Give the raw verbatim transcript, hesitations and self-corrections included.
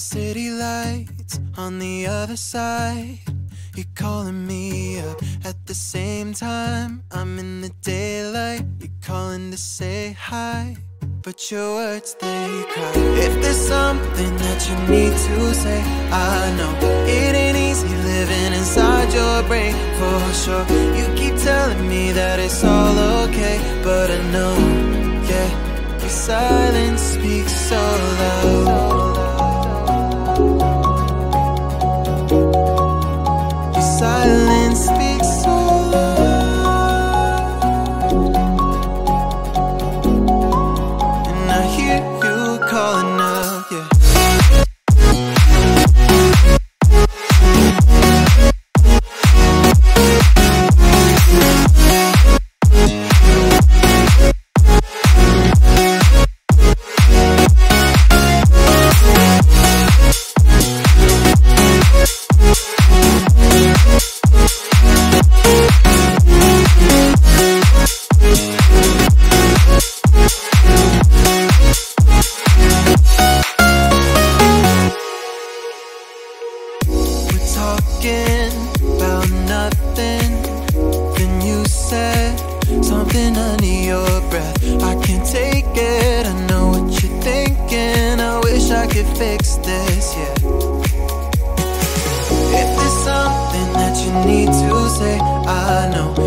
city lights on the other side. You're calling me up at the same time. I'm in the daylight. You're calling to say hi, but your words, they cry. If there's something that you need to say, I know it ain't easy living inside your brain, for sure. You keep telling me that it's all okay, but I know, yeah, your silence speaks so loud. Your silence speaks so loud. I know